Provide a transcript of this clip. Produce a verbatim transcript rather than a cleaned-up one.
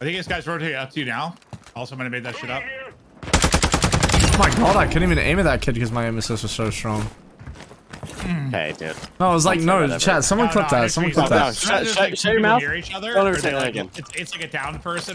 I think this guy's rotating up to you now. Also, I'm gonna make that shit up. Oh my god, I couldn't even aim at that kid because my aim assist was so strong. Okay, dude. No, I was like, no, whatever. Chat, someone no, clip no, that. Someone clip that. Show your mouth. Don't ever say that again. It's, it's like a down person.